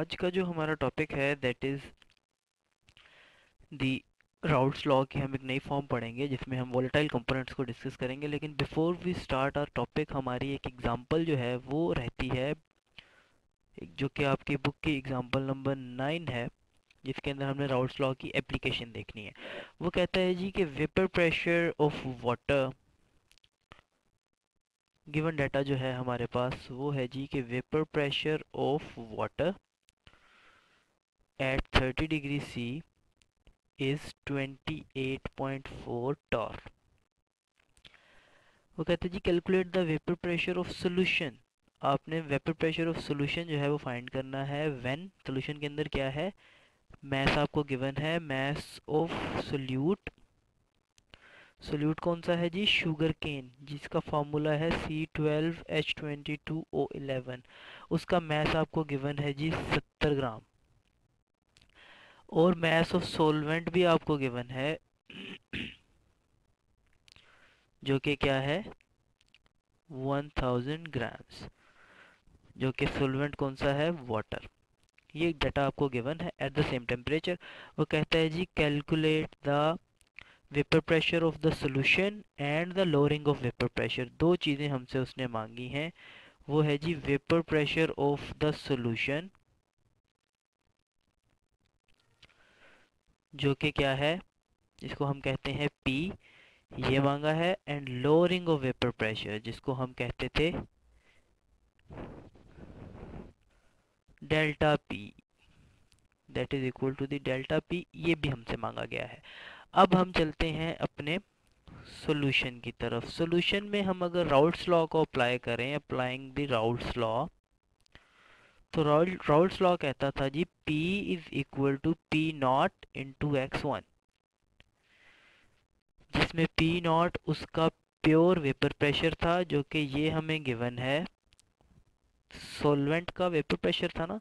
आज का जो हमारा टॉपिक है that is the Raoult's law की हम एक नई फॉर्म पढ़ेंगे जिसमें हम वॉलेटाइल कंपोनेंट्स को डिस्कस करेंगे। लेकिन before we start our topic हमारी एक एग्जांपल जो है वो रहती है, जो कि आपकी बुक की एग्जांपल नंबर 9 है, जिसके अंदर हमने राउल्ट्स लॉ की एप्लीकेशन देखनी है। वो कहता है जी कि vapour pressure of water, given data जो है हमारे पास वो है जी कि vapour pressure of water at 30 degree C is 28.4 torr. वो कहते हैं जी calculate the vapour pressure of solution. आपने वेपर प्रेशर ऑफ सॉल्यूशन जो है वो फाइंड करना है व्हेन सॉल्यूशन के अंदर क्या है, मास आपको गिवन है, मास ऑफ सोल्यूट। सोल्यूट कौन सा है जी, शुगर केन, जिसका फार्मूला है C12H22O11। उसका मास आपको गिवन है जी 70 ग्राम और मास ऑफ सॉल्वेंट भी आपको गिवन है जो कि क्या है 1000 ग्राम्स, जो कि सॉल्वेंट कौन सा है वाटर। ये डाटा आपको गिवन है एट द सेम टेम्परेचर। वो कहता है जी calculate the vapour pressure of the solution and the lowering of vapour pressure. दो चीज़ें हमसे उसने मांगी हैं, वो है जी vapour pressure of the solution जो कि क्या है, जिसको हम कहते हैं P, ये मांगा है, and lowering of vapour pressure जिसको हम कहते थे delta P, that is equal to the delta P, ये भी हमसे मांगा गया है। अब हम चलते हैं अपने सॉल्यूशन की तरफ। सॉल्यूशन में हम अगर राउल्ट्स लॉ को अप्लाई करें, अप्लाइंग द राउल्ट्स लॉ, तो राउल्ट्स लॉ कहता था जी P is equal to P not into x1, जिसमें P नॉट उसका प्योर वेपर प्रेशर था जो कि ये हमें गिवन है, सॉल्वेंट का वेपर प्रेशर था ना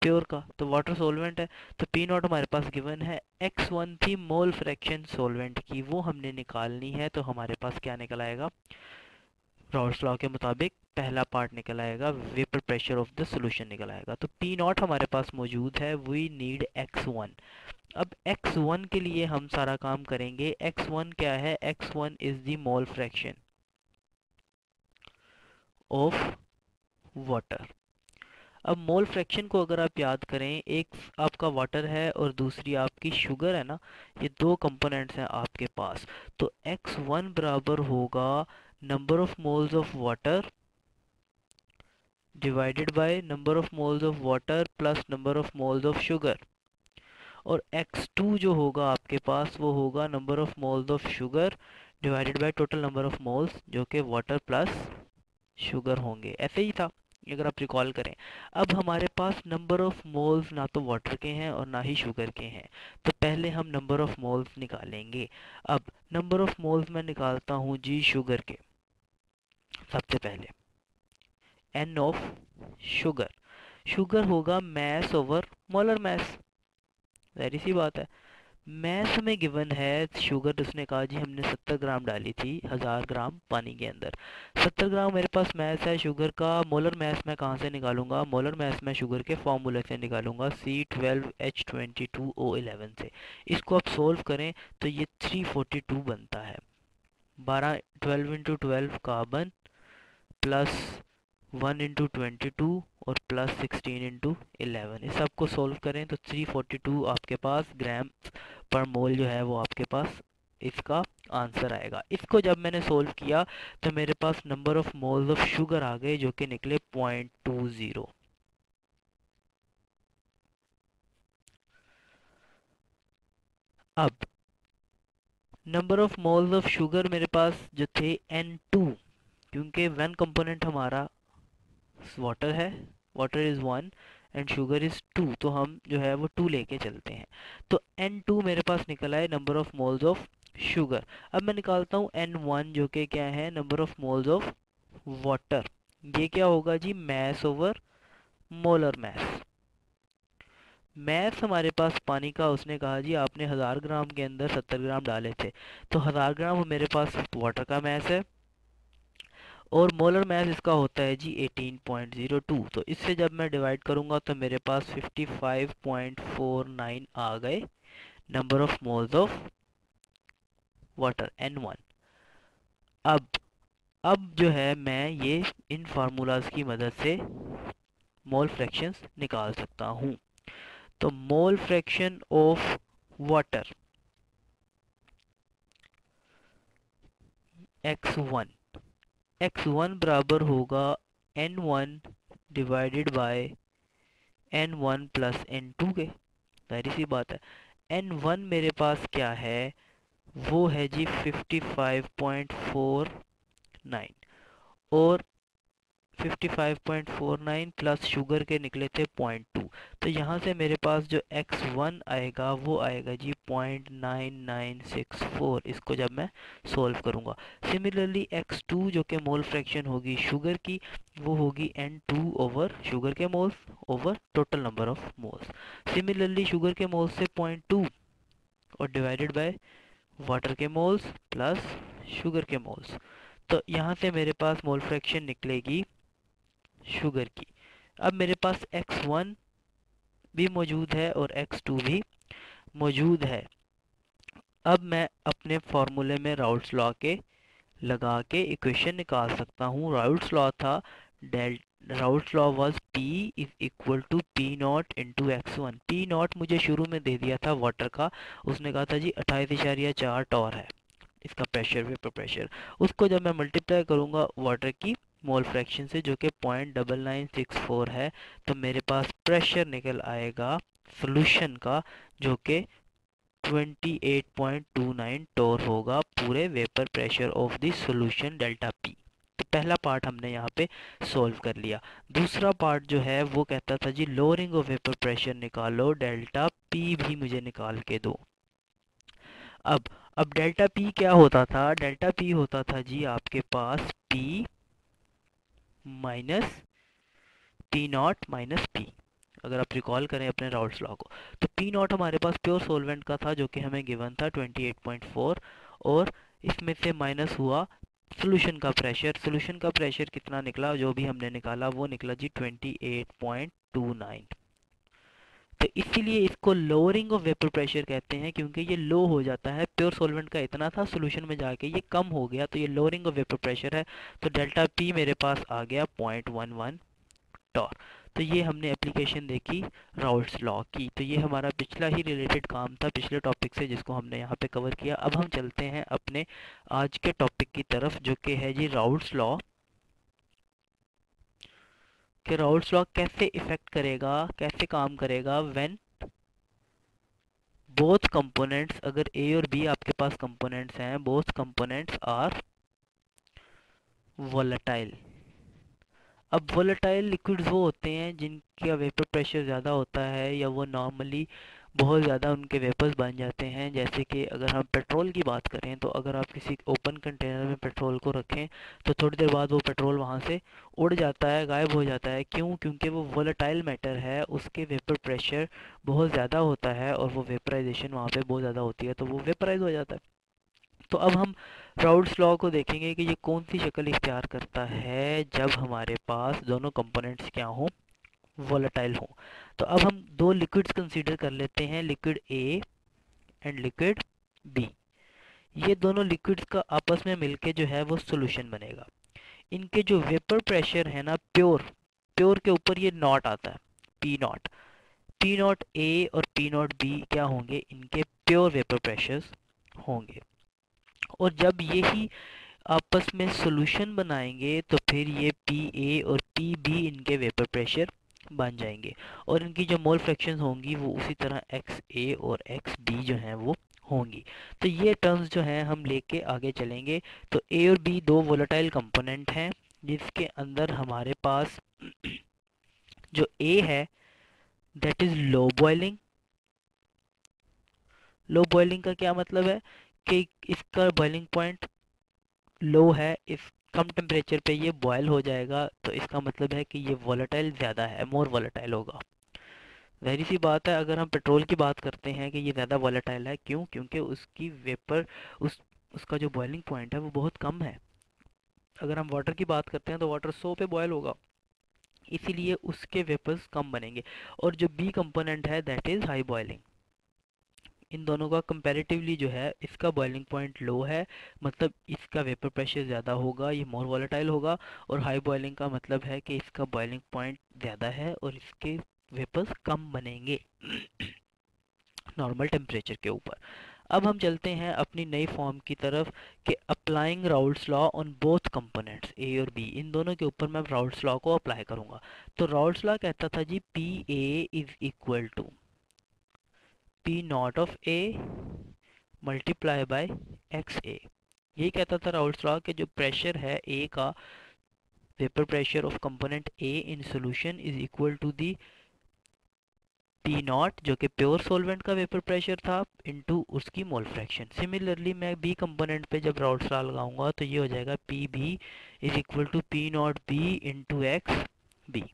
प्योर का, तो वाटर सॉल्वेंट है, तो P नॉट हमारे पास गिवन है, x1 थी मोल फ्रैक्शन सॉल्वेंट की, वो हमने निकालनी है। तो हमारे पास क्या निकल आएगा राउल्ट्स लॉ के मुताबिक, पहला पार्ट निकल आएगा vapour pressure of the solution निकल आएगा। तो P नॉट हमारे पास मौजूद है, वी नीड x1। अब x1 के लिए हम सारा काम करेंगे। x1 क्या है, x1 is the mole fraction of water. अब मोल फ्रैक्शन को अगर आप याद करें, एक आपका वाटर है और दूसरी आपकी शुगर है ना, ये दो कंपोनेंट्स हैं आपके पास। तो x1 बराबर होगा number of moles of water divided by number of moles of water plus number of moles of sugar, और x2 जो होगा आपके पास वो होगा number of moles of sugar divided by total number of moles जो कि वाटर प्लस शुगर होंगे। ऐसे ही था अगर आप रिकॉल करें। अब हमारे पास नंबर ऑफ मोल्स ना तो वाटर के हैं और ना ही शुगर के हैं, तो पहले हम नंबर ऑफ मोल्स निकालेंगे। अब नंबर ऑफ मोल्स मैं निकालता हूँ जी शुगर के, सबसे पहले n ऑफ शुगर। शुगर होगा mass over molar mass, very सी बात है। मास में गिवन है शुगर, उसने कहा जी हमने 70 ग्राम डाली थी 1000 ग्राम पानी के अंदर, 70 ग्राम मेरे पास मास है शुगर का। मोलर मास मैं कहाँ से निकालूंगा, मोलर मास मैं शुगर के फार्मूले से निकालूंगा C12H22O11 से। इसको आप सोल्व करें तो ये 342 बनता है, 12 इंटू 12 कार्बन प्लस 1 इंटू 22 और प्लस 16 इंटू 11। इस सबको सोल्व करें तो 342 आपके पास ग्राम पर मोल जो है वो आपके पास इसका आंसर आएगा। इसको जब मैंने सोल्व किया तो मेरे पास number of moles of sugar आ गए जो कि निकले 0.20। अब number of moles of sugar मेरे पास जो थे N2, क्योंकि वन कंपोनेंट हमारा वाटर है, water is 1 and sugar is 2, तो हम जो है वो 2 लेके चलते हैं। तो N2 मेरे पास निकला है number of moles of sugar. अब मैं निकालता हूँ N1 जो कि क्या है number of moles of water, ये क्या होगा जी मास ओवर मोलर मास। मास हमारे पास पानी का, उसने कहा जी आपने 1000 ग्राम के अंदर 70 ग्राम डाले थे, तो 1000 ग्राम मेरे पास वाटर का मास है और मोलर मास इसका होता है जी 18.02। तो इससे जब मैं डिवाइड करूँगा तो मेरे पास 55.49 आ गए number of moles of water N1। अब जो है मैं ये इन फार्मूलाज की मदद से मोल फ्रैक्शंस निकाल सकता हूँ। तो mole fraction of water X1 बराबर होगा N1 divided by N1 plus N2 के। जाहिर सी बात है N1 मेरे पास क्या है, वो है जी 55.49 और 55.49 प्लस शुगर के निकले थे 0.2। तो यहाँ से मेरे पास जो X1 आएगा वो आएगा जी 0.9964। इसको जब मैं सॉल्व करूँगा, सिमिलरली X2 जो कि मोल फ्रैक्शन होगी शुगर की, वो होगी N2 ओवर शुगर के moles over total number of moles. Similarly sugar के मोल्स से 0.2 और डिवाइडेड बाय वाटर के मोल्स प्लस शुगर के मोल्स। तो यहाँ से मेरे पास मोल फ्रैक्शन निकलेगी शुगर की। अब मेरे पास X1 भी मौजूद है और X2 भी मौजूद है। अब मैं अपने फार्मूले में राउल्ट्स लॉ के लगा के इक्वेशन निकाल सकता हूँ। राउल्ट्स लॉ था Raoult's law was P is equal to P not into X1। P not मुझे शुरू में दे दिया था वाटर का, उसने कहा था जी 28.4 टॉर है इसका प्रेशर, वेपर प्रेशर। उसको जब मैं मल्टीप्लाई करूँगा वाटर की मोल फ्रैक्शन से जो कि 0.9964 है, तो मेरे पास प्रेशर निकल आएगा सॉल्यूशन का जो कि 28.29 टॉर होगा पूरे vapour pressure of the solution delta P. तो पहला पार्ट हमने यहाँ पे सॉल्व कर लिया। दूसरा पार्ट जो है वो कहता था जी लोअरिंग ऑफ वेपर प्रेशर निकालो, डेल्टा पी भी मुझे निकाल के दो। अब डेल्टा पी क्या होता था, डेल्टा पी होता था जी आपके पास P minus P not minus P. अगर आप रिकॉल करें अपने राउल्ट्स लॉ को, तो पी नॉट हमारे पास प्योर सॉल्वेंट का था जो कि हमें गिवन था 28.4 और इसमें से माइनस हुआ सॉल्यूशन का प्रेशर। सॉल्यूशन का प्रेशर कितना निकला, जो भी हमने निकाला वो निकला जी 28.29। तो इसीलिए इसको लोअरिंग ऑफ वेपर प्रेशर कहते हैं क्योंकि ये लो हो जाता है। प्योर सॉल्वेंट का इतना था, सॉल्यूशन में जाके ये कम हो गया, तो ये लोअरिंग ऑफ वेपर प्रेशर है। तो डेल्टा पी मेरे पास आ गया 0.11 टॉर। तो ये हमने एप्लीकेशन देखी राउल्ट्स लॉ की। तो ये हमारा पिछला ही रिलेटेड काम था पिछले टॉपिक से जिसको हमने यहाँ पे कवर किया। अब हम चलते हैं अपने आज के टॉपिक की तरफ जो कि है जी राउल्ट्स लॉ। कि राउल्ट्स लॉ कैसे इफेक्ट करेगा, कैसे काम करेगा व्हेन बोथ कंपोनेंट्स, अगर ए और बी आपके पास कंपोनेंट्स हैं, बोथ कंपोनेंट्स आर वोलेटाइल। अब वोलेटाइल लिक्विड्स वो होते हैं जिनका वेपर प्रेशर ज़्यादा होता है या वो नॉर्मली बहुत ज़्यादा उनके वेपर्स बन जाते हैं। जैसे कि अगर हम पेट्रोल की बात करें, तो अगर आप किसी ओपन कंटेनर में पेट्रोल को रखें तो थोड़ी देर बाद वो पेट्रोल वहाँ से उड़ जाता है, गायब हो जाता है। क्यों? क्योंकि वो वोलेटाइल मैटर है, उसके वेपर प्रेशर बहुत ज़्यादा होता है और वो वेपराइजेशन वहाँ पे बहुत ज़्यादा होती है, तो वो वेपराइज हो जाता है। तो अब हम राउल्ट्स लॉ को देखेंगे कि ये कौन सी शक्ल इख्तियार करता है जब हमारे पास दोनों कंपोनेंट्स क्या हों, वोलेटाइल हो। तो अब हम दो लिक्विड्स कंसीडर कर लेते हैं, liquid A and liquid B. ये दोनों लिक्विड्स का आपस में मिलके जो है वो सॉल्यूशन बनेगा। इनके जो वेपर प्रेशर है ना, प्योर के ऊपर ये नॉट आता है, पी नॉट ए और पी नॉट बी क्या होंगे, इनके प्योर वेपर प्रेशर्स होंगे। और जब यही आपस में सॉल्यूशन बनाएंगे तो फिर ये पी ए और पी बी इनके वेपर प्रेशर बन जाएंगे और इनकी जो मोल फ्रैक्शन होंगी वो उसी तरह एक्स ए और एक्स बी जो हैं वो होंगी। तो ये टर्म्स जो हैं हम लेके आगे चलेंगे। तो ए और बी दो वोलेटाइल कंपोनेंट हैं जिसके अंदर हमारे पास जो ए है that is low boiling. Low boiling का क्या मतलब है कि इसका बॉइलिंग पॉइंट लो है, इस कम टेम्परेचर पे ये बॉयल हो जाएगा, तो इसका मतलब है कि ये वोलेटाइल ज़्यादा है, मोर वोलेटाइल होगा। ज़ाहिर सी बात है अगर हम पेट्रोल की बात करते हैं कि ये ज़्यादा वोलेटाइल है, क्यों? क्योंकि उसकी वेपर उसका जो बॉइलिंग पॉइंट है वो बहुत कम है। अगर हम वाटर की बात करते हैं तो वाटर 100 पे बॉयल होगा, इसीलिए उसके वेपर्स कम बनेंगे। और जो बी कंपोनेंट है दैट इज़ हाई बॉयलिंग। इन दोनों का कंपैरेटिवली जो है इसका बॉइलिंग पॉइंट लो है, मतलब इसका वेपर प्रेशर ज़्यादा होगा, ये मोर वॉलेटाइल होगा। और हाई बॉइलिंग का मतलब है कि इसका बॉइलिंग पॉइंट ज़्यादा है और इसके वेपर्स कम बनेंगे नॉर्मल टेम्परेचर के ऊपर। अब हम चलते हैं अपनी नई फॉर्म की तरफ कि applying Raoult's law on both components A और बी। इन दोनों के ऊपर मैं राउल्ट्स लॉ को अप्लाई करूँगा। तो राउल्ट्स लॉ कहता था जी P A is equal to P nought of A multiply by x A. यही कहता था राउल्ट्स लॉ के जो प्रेशर है A का, vapour pressure of component A in solution is equal to the P nought जो कि प्योर सॉल्वेंट का वेपर प्रेशर था इनटू उसकी मोल फ्रैक्शन। सिमिलरली मैं B कंपोनेंट पे जब राउल्ट्स लॉ लगाऊंगा तो ये हो जाएगा P B is equal to P not B into x B.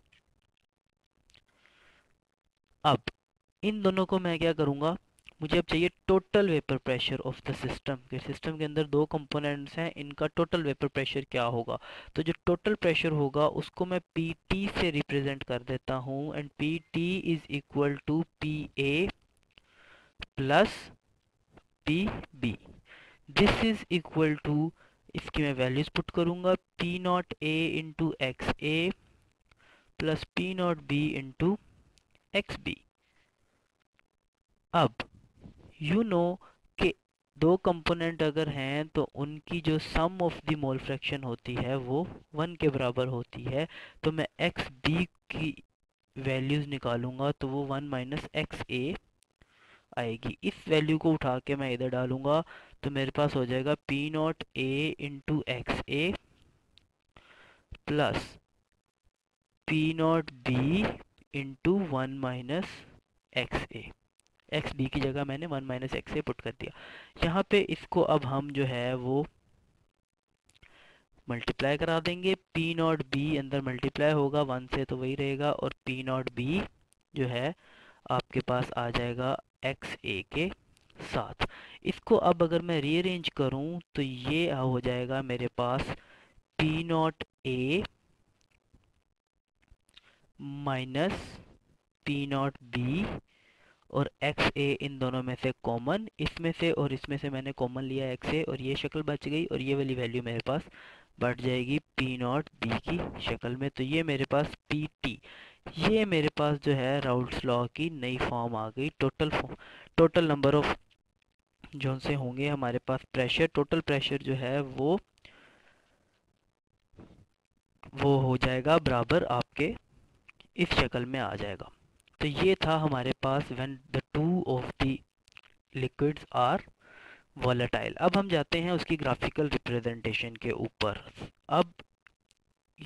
अब इन दोनों को मैं क्या करूँगा, मुझे अब चाहिए total vapour pressure of the system. कि सिस्टम के अंदर दो कंपोनेंट्स हैं, इनका टोटल वेपर प्रेशर क्या होगा। तो जो टोटल प्रेशर होगा उसको मैं पी टी से रिप्रेजेंट कर देता हूँ। And P T is equal to P A plus P B. This is equal to, इसकी मैं वैल्यूज़ पुट करूँगा, P not A into x A plus P not B into x B. अब you know कि दो component अगर हैं तो उनकी जो sum of the mole fraction होती है वो 1 के बराबर होती है। तो मैं एक्स बी की वैल्यूज़ निकालूंगा तो वो 1 माइनस एक्स ए आएगी। इस वैल्यू को उठा के मैं इधर डालूंगा तो मेरे पास हो जाएगा P not A into x A plus P not B into 1 minus x A. X B की जगह मैंने 1 माइनस एक्स ए पुट कर दिया। यहाँ पे इसको अब हम जो है वो मल्टीप्लाई करा देंगे। पी नॉट बी अंदर मल्टीप्लाई होगा 1 से तो वही रहेगा, और पी नॉट बी जो है आपके पास आ जाएगा एक्स ए के साथ। इसको अब अगर मैं रीअरेंज करूँ तो ये हो जाएगा मेरे पास P not A minus P not B और एक्स ए। इन दोनों में से कॉमन, इसमें से और इसमें से मैंने कॉमन लिया एक्स ए, और ये शक्ल बच गई और ये वाली वैल्यू मेरे पास बढ़ जाएगी पी नॉट बी की शक्ल में। तो ये मेरे पास पी टी, ये मेरे पास जो है राउल्ट्स लॉ की नई फॉर्म आ गई। टोटल नंबर ऑफ जो से होंगे हमारे पास प्रेशर, टोटल प्रेशर जो है वो हो जाएगा बराबर आपके इस शक्ल में आ जाएगा। तो ये था हमारे पास when the two of the liquids are volatile. अब हम जाते हैं उसकी ग्राफिकल रिप्रेजेंटेशन के ऊपर। अब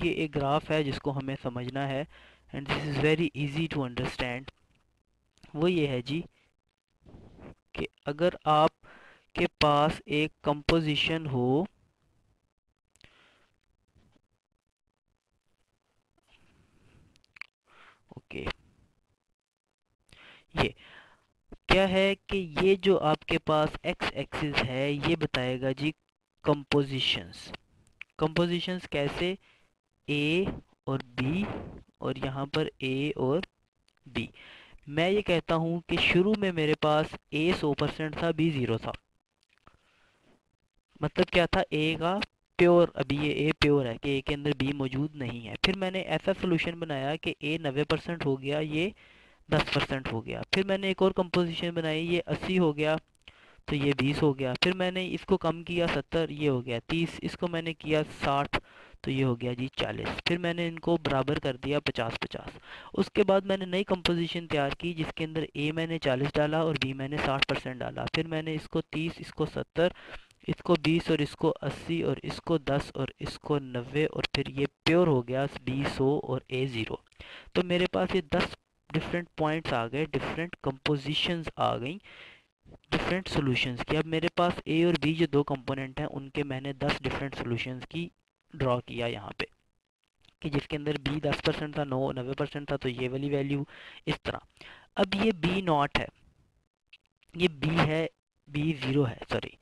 ये एक ग्राफ है जिसको हमें समझना है and this is very easy to understand. वो ये है जी कि अगर आप के पास एक कंपोजिशन हो, ओके, ये क्या है कि ये जो आपके पास एक्स एक्सिस है ये बताएगा जी कंपोजिशंस कैसे, ए और बी, और यहाँ पर ए और बी। मैं ये कहता हूँ कि शुरू में मेरे पास ए 100% था, बी 0 था। मतलब क्या था, ए का प्योर, अभी ये ए प्योर है कि ए के अंदर बी मौजूद नहीं है। फिर मैंने ऐसा सोल्यूशन बनाया कि ए 90% हो गया, ये 10% हो गया। फिर मैंने एक और कंपोजिशन बनाई, ये 80 हो गया तो ये 20 हो गया। फिर मैंने इसको कम किया 70, ये हो गया 30। इसको मैंने किया 60 तो ये हो गया जी 40। फिर मैंने इनको बराबर कर दिया 50-50। उसके बाद मैंने नई कंपोजिशन तैयार की जिसके अंदर ए मैंने 40 डाला और बी मैंने 60% डाला। फिर मैंने इसको 30, इसको 70, इसको 20 और इसको 80 और इसको 10 और इसको 90, और फिर ये प्योर हो गया बी 100 और ए 0। तो मेरे पास ये 10 डिफरेंट पॉइंट्स आ गए, डिफरेंट कंपोजिशंस आ गई, डिफरेंट सॉल्यूशंस की। अब मेरे पास ए और बी जो दो कंपोनेंट हैं उनके मैंने 10 डिफरेंट सॉल्यूशंस की ड्रॉ किया यहाँ पे, कि जिसके अंदर बी 10% था, 90% था तो ये वाली वैल्यू इस तरह। अब ये बी नॉट है, ये बी 0 है, सॉरी।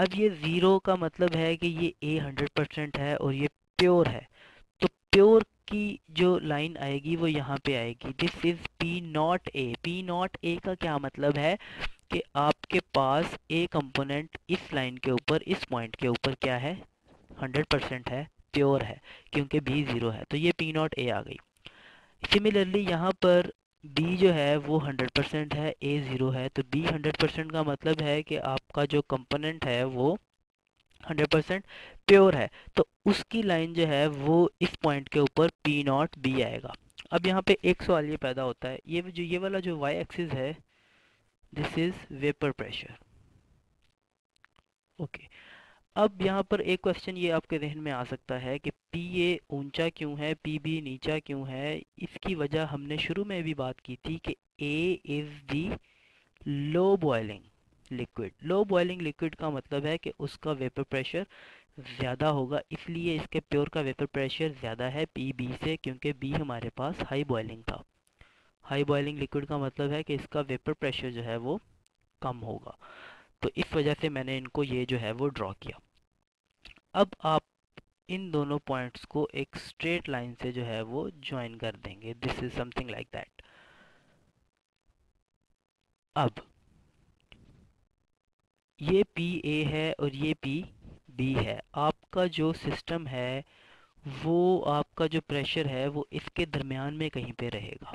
अब ये ज़ीरो का मतलब है कि ये ए 100% है और ये प्योर है, तो प्योर की जो लाइन आएगी वो यहाँ पे आएगी, this is P not A. P not A का क्या मतलब है कि आपके पास ए कंपोनेंट इस लाइन के ऊपर, इस पॉइंट के ऊपर क्या है, 100% है, प्योर है, क्योंकि बी ज़ीरो है, तो ये पी नॉट ए आ गई। सिमिलरली यहाँ पर बी जो है वो 100% है, ए ज़ीरो है, तो बी 100% का मतलब है कि आपका जो कंपोनेंट है वो 100% प्योर है, तो उसकी लाइन जो है वो इस पॉइंट के ऊपर पी नॉट बी आएगा। अब यहाँ पे एक सवाल ये पैदा होता है, ये वाला जो वाई एक्सिस है, this is vapour pressure, okay. अब यहाँ पर एक क्वेश्चन ये आपके जहन में आ सकता है कि पी ए ऊंचा क्यों है, पी बी नीचा क्यों है। इसकी वजह हमने शुरू में भी बात की थी कि A is the low boiling liquid. Low boiling liquid का मतलब है कि उसका वेपर प्रेशर ज़्यादा होगा, इसलिए इसके प्योर का वेपर प्रेशर ज़्यादा है पी बी से, क्योंकि बी हमारे पास हाई बॉइलिंग था। हाई बॉइलिंग लिक्विड का मतलब है कि इसका वेपर प्रेशर जो है वो कम होगा, तो इस वजह से मैंने इनको ये जो है वो ड्रॉ किया। अब आप इन दोनों पॉइंट्स को एक स्ट्रेट लाइन से जो है वो ज्वाइन कर देंगे, this is something like that. अब ये पी ए है और ये पी बी है। आपका जो सिस्टम है वो, आपका जो प्रेशर है वो इसके दरमियान में कहीं पे रहेगा।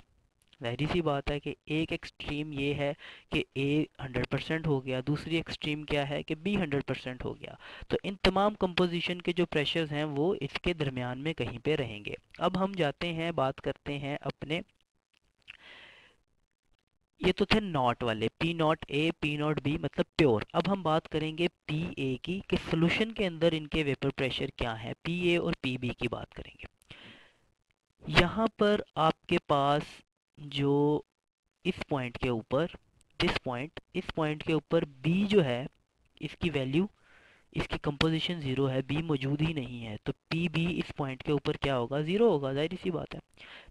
जाहिर सी बात है कि एक एक्सट्रीम ये है कि ए 100% हो गया, दूसरी एक्सट्रीम क्या है कि बी 100% हो गया, तो इन तमाम कंपोजिशन के जो प्रेशर्स हैं वो इसके दरमियान में कहीं पे रहेंगे। अब हम जाते हैं, बात करते हैं अपने, ये तो थे नॉट वाले, P not A P not B मतलब प्योर। अब हम बात करेंगे पी ए की कि सोल्यूशन के अंदर इनके वेपर प्रेशर क्या है, पी ए और पी बी की बात करेंगे। यहाँ पर आपके पास जो इस पॉइंट के ऊपर, इस पॉइंट के ऊपर बी जो है, इसकी वैल्यू, इसकी कंपोजिशन ज़ीरो है, बी मौजूद ही नहीं है, तो पी बी इस पॉइंट के ऊपर क्या होगा, ज़ीरो होगा, जाहिर सी बात है।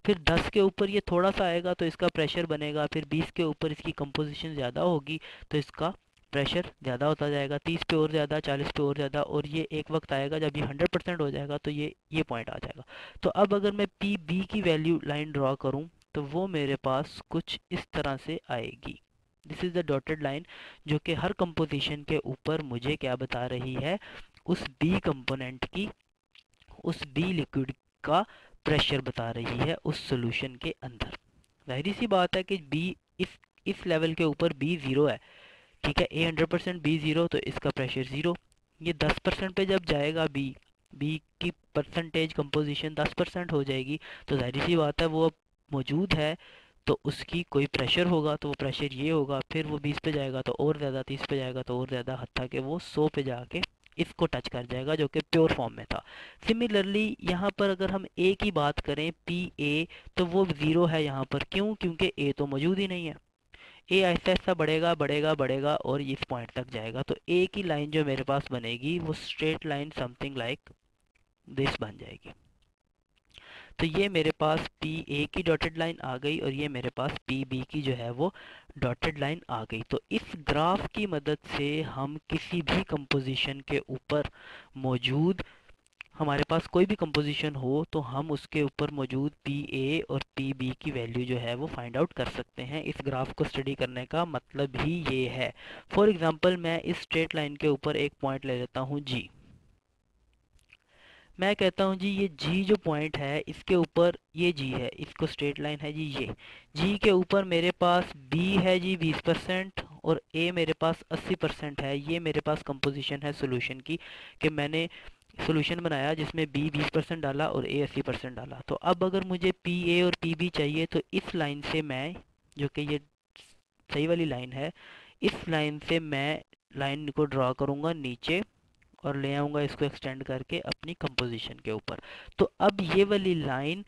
फिर 10 के ऊपर ये थोड़ा सा आएगा तो इसका प्रेशर बनेगा, फिर 20 के ऊपर इसकी कंपोजिशन ज़्यादा होगी तो इसका प्रेशर ज़्यादा होता जाएगा, 30 पे और ज़्यादा, 40 पे और ज़्यादा, और ये एक वक्त आएगा जब ये 100% हो जाएगा तो ये पॉइंट आ जाएगा। तो अब अगर मैं पी बी की वैल्यू लाइन ड्रा करूँ तो वो मेरे पास कुछ इस तरह से आएगी, this is the dotted line जो कि हर कंपोजिशन के ऊपर मुझे क्या बता रही है, उस बी कंपोनेंट की, उस बी लिक्विड का प्रेशर बता रही है उस सॉल्यूशन के अंदर। जाहिर सी बात है कि बी इस लेवल के ऊपर बी ज़ीरो है, ठीक है, ए 100% बी ज़ीरो, तो इसका प्रेशर ज़ीरो। ये 10% पे जब जाएगा, बी की परसेंटेज कंपोजिशन 10% हो जाएगी, तो जाहिर सी बात है वो मौजूद है तो उसकी कोई प्रेशर होगा, तो वो प्रेशर ये होगा, फिर वो 20 पे जाएगा तो और ज़्यादा, 30 पे जाएगा तो और ज़्यादा, हत्ता कि वो 100 पे जाके इसको टच कर जाएगा जो कि प्योर फॉर्म में था। सिमिलरली यहाँ पर अगर हम ए की बात करें, पी ए, तो वो ज़ीरो है यहाँ पर, क्यों, क्योंकि ए तो मौजूद ही नहीं है। ए आहिस्ता आहिस्ता बढ़ेगा बढ़ेगा बढ़ेगा और इस पॉइंट तक जाएगा, तो ए की लाइन जो मेरे पास बनेगी वो straight line something like this बन जाएगी। तो ये मेरे पास पी ए की डॉटेड लाइन आ गई और ये मेरे पास पी बी की जो है वो डॉटेड लाइन आ गई। तो इस ग्राफ की मदद से हम किसी भी कंपोजिशन के ऊपर मौजूद, हमारे पास कोई भी कंपोजिशन हो तो हम उसके ऊपर मौजूद पी ए और पी बी की वैल्यू जो है वो फाइंड आउट कर सकते हैं। इस ग्राफ को स्टडी करने का मतलब ही ये है। फॉर एग्ज़ाम्पल मैं इस स्ट्रेट लाइन के ऊपर एक पॉइंट ले लेता हूँ जी, मैं कहता हूं जी ये जी जो पॉइंट है इसके ऊपर, ये जी है, इसको स्ट्रेट लाइन है जी, ये जी के ऊपर मेरे पास बी है जी 20% और ए मेरे पास 80% है। ये मेरे पास कंपोजिशन है सॉल्यूशन की कि मैंने सॉल्यूशन बनाया जिसमें बी 20% डाला और ए 80% डाला। तो अब अगर मुझे पी ए और पी बी चाहिए तो इस लाइन से मैं, जो कि ये सही वाली लाइन है, इस लाइन से मैं लाइन को ड्रा करूँगा नीचे और ले आऊँगा इसको एक्सटेंड करके अपनी कंपोजिशन के ऊपर। तो अब ये वाली लाइन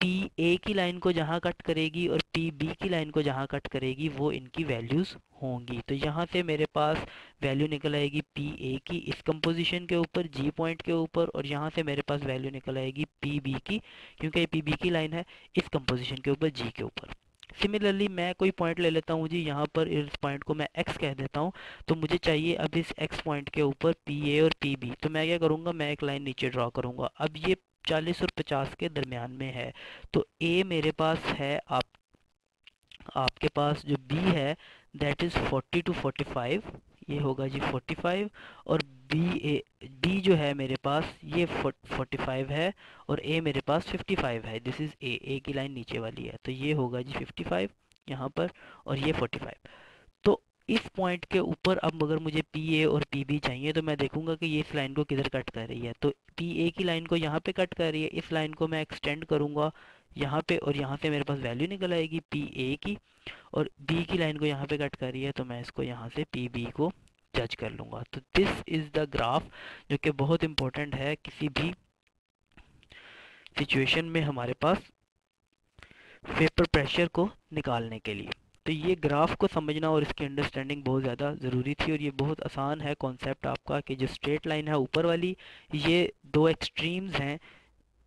पी ए की लाइन को जहाँ कट करेगी और पी बी की लाइन को जहाँ कट करेगी वो इनकी वैल्यूज़ होंगी। तो यहाँ से मेरे पास वैल्यू निकल आएगी पी ए की इस कंपोजिशन के ऊपर, जी पॉइंट के ऊपर, और यहाँ से मेरे पास वैल्यू निकल आएगी पी बी की, क्योंकि ये पी बी की लाइन है, इस कंपोजिशन के ऊपर, जी के ऊपर। सिमिलरली मैं कोई पॉइंट ले लेता हूँ जी, यहाँ पर इस पॉइंट को मैं x कह देता हूँ, तो मुझे चाहिए अब इस x पॉइंट के ऊपर PA और PB। तो मैं क्या करूँगा, मैं एक लाइन नीचे ड्रा करूँगा। अब ये 40 और 50 के दरमियान में है, तो A मेरे पास है, आपके पास जो B है दैट इज़ 40 टू 45, ये होगा जी 45, और B जो है मेरे पास ये 45 है और A मेरे पास 55 है। दिस इज़ A, A की लाइन नीचे वाली है, तो ये होगा जी 55 यहाँ पर और ये 45। तो इस पॉइंट के ऊपर अब अगर मुझे PA और PB चाहिए, तो मैं देखूंगा कि ये इस लाइन को किधर कट कर रही है। तो PA की लाइन को यहाँ पे कट कर रही है, इस लाइन को मैं एक्सटेंड करूँगा यहाँ पे और यहाँ से मेरे पास वैल्यू निकल आएगी PA की, और B की लाइन को यहाँ पे कट कर रही है, तो मैं इसको यहाँ से PB को जज कर लूँगा। तो दिस इज़ द ग्राफ, जो कि बहुत इम्पोर्टेंट है किसी भी सिचुएशन में हमारे पास वेपर प्रेशर को निकालने के लिए। तो ये ग्राफ को समझना और इसकी अंडरस्टैंडिंग बहुत ज़्यादा ज़रूरी थी, और ये बहुत आसान है कॉन्सेप्ट आपका कि जो स्ट्रेट लाइन है ऊपर वाली, ये दो एक्सट्रीम्स हैं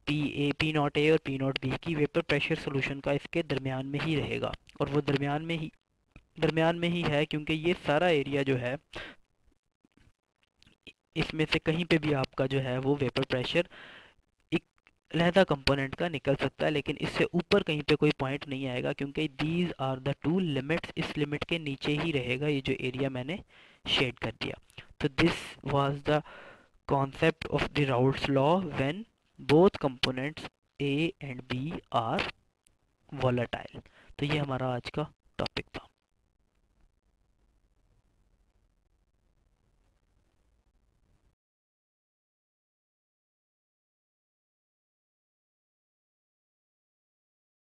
P नॉट A और P नॉट B की, वेपर प्रेशर सोल्यूशन का इसके दरमियान में ही रहेगा, और वो दरमियान में ही है, क्योंकि ये सारा एरिया जो है इसमें से कहीं पे भी आपका जो है वो वेपर प्रेशर एक लहदा कंपोनेंट का निकल सकता है, लेकिन इससे ऊपर कहीं पे कोई पॉइंट नहीं आएगा, क्योंकि these are the two limits, इस लिमिट के नीचे ही रहेगा ये जो एरिया मैंने शेड कर दिया। तो this was the concept of the Raoult's law when both components A and B are volatile. तो ये हमारा आज का टॉपिक था।